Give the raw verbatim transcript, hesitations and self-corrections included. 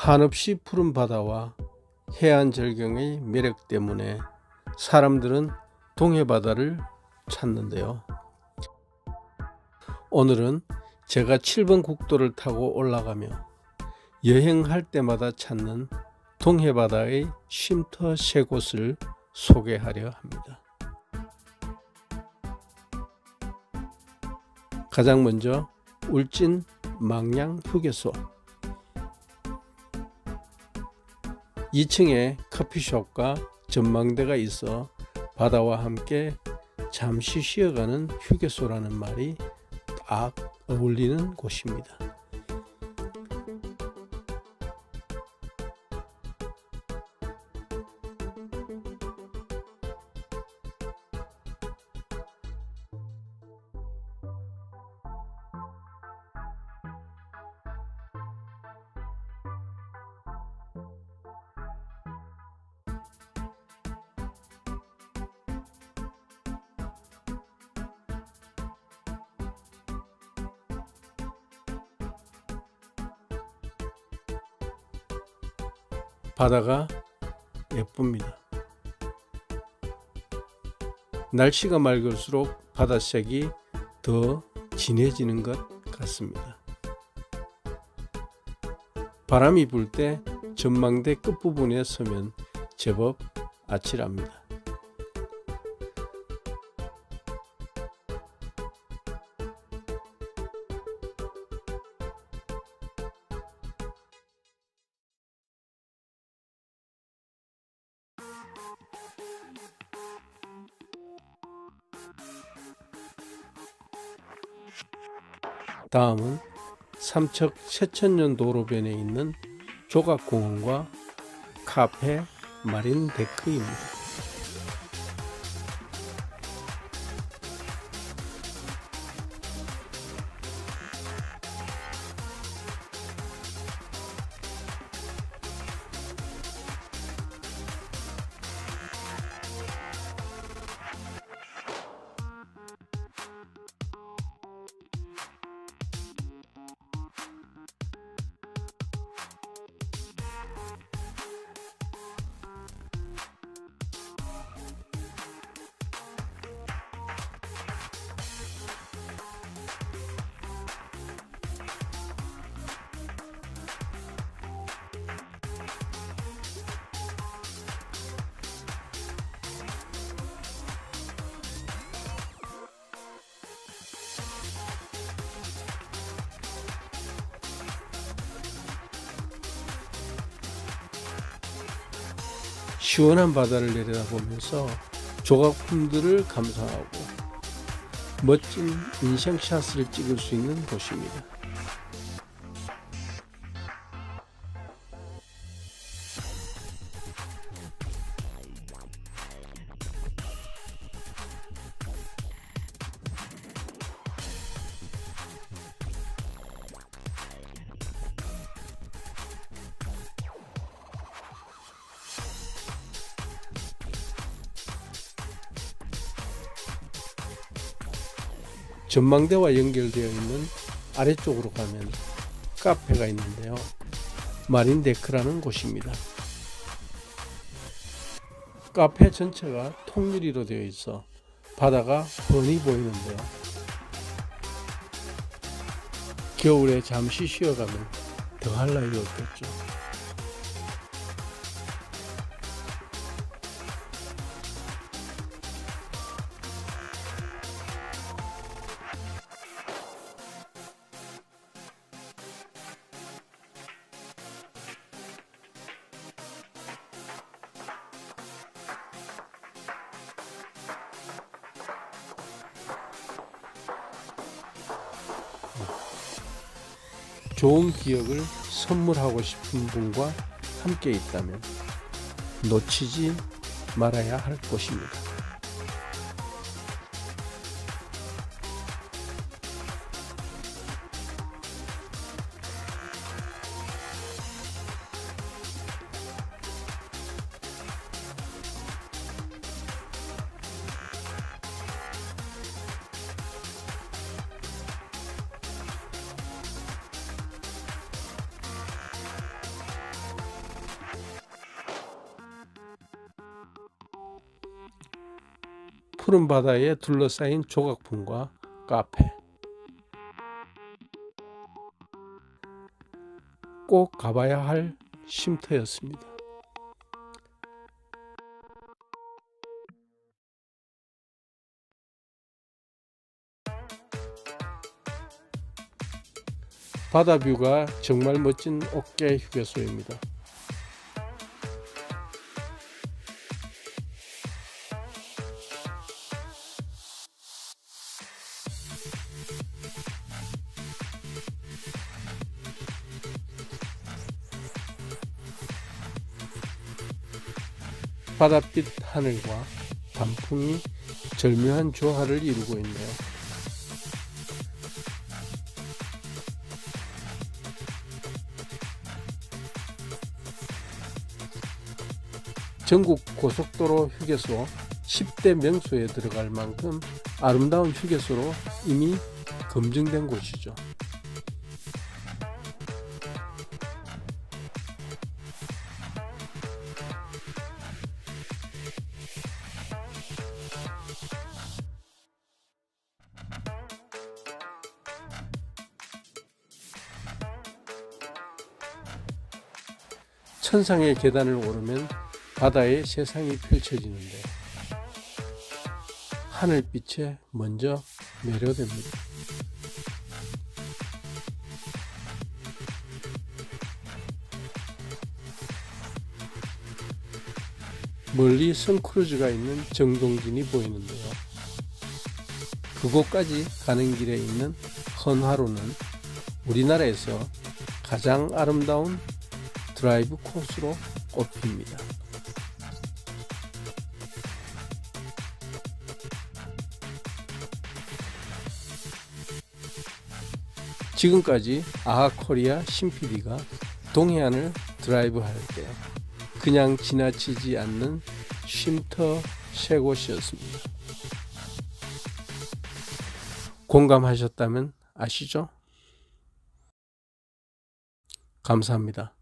한없이 푸른 바다와 해안 절경의 매력 때문에 사람들은 동해바다를 찾는데요. 오늘은 제가 칠 번 국도를 타고 올라가며 여행할 때마다 찾는 동해바다의 쉼터 세 곳을 소개하려 합니다. 가장 먼저 울진 망양 휴게소. 이 층에 커피숍과 전망대가 있어 바다와 함께 잠시 쉬어가는 휴게소라는 말이 딱 어울리는 곳입니다. 바다가 예쁩니다. 날씨가 맑을수록 바다색이 더 진해지는 것 같습니다. 바람이 불 때 전망대 끝부분에 서면 제법 아찔합니다. 다음은 삼척 새천년 도로변에 있는 조각공원과 카페 마린데크입니다. 시원한 바다를 내려다보면서 조각품들을 감상하고 멋진 인생샷을 찍을 수 있는 곳입니다. 전망대와 연결되어 있는 아래쪽으로 가면 카페가 있는데요. 마린데크라는 곳입니다. 카페 전체가 통유리로 되어 있어 바다가 훤히 보이는데요. 겨울에 잠시 쉬어가면 더할 나위 없겠죠. 좋은 기억을 선물하고 싶은 분과 함께 있다면 놓치지 말아야 할 곳입니다. 푸른 바다에 둘러싸인 조각품과 카페. 꼭 가봐야 할 쉼터였습니다. 바다 뷰가 정말 멋진 옥계 휴게소입니다. 바닷빛 하늘과 단풍이 절묘한 조화를 이루고 있네요. 전국 고속도로 휴게소 십 대 명소에 들어갈 만큼 아름다운 휴게소로 이미 검증된 곳이죠. 천상의 계단을 오르면 바다의 세상이 펼쳐지는데 하늘빛에 먼저 매료됩니다. 멀리 선크루즈가 있는 정동진이 보이는데요. 그곳까지 가는 길에 있는 헌화로는 우리나라에서 가장 아름다운 드라이브 코스로 꼽힙니다. 지금까지 아하코리아 신피디가 동해안을 드라이브할 때 그냥 지나치지 않는 쉼터 세 곳이었습니다. 공감하셨다면 아시죠? 감사합니다.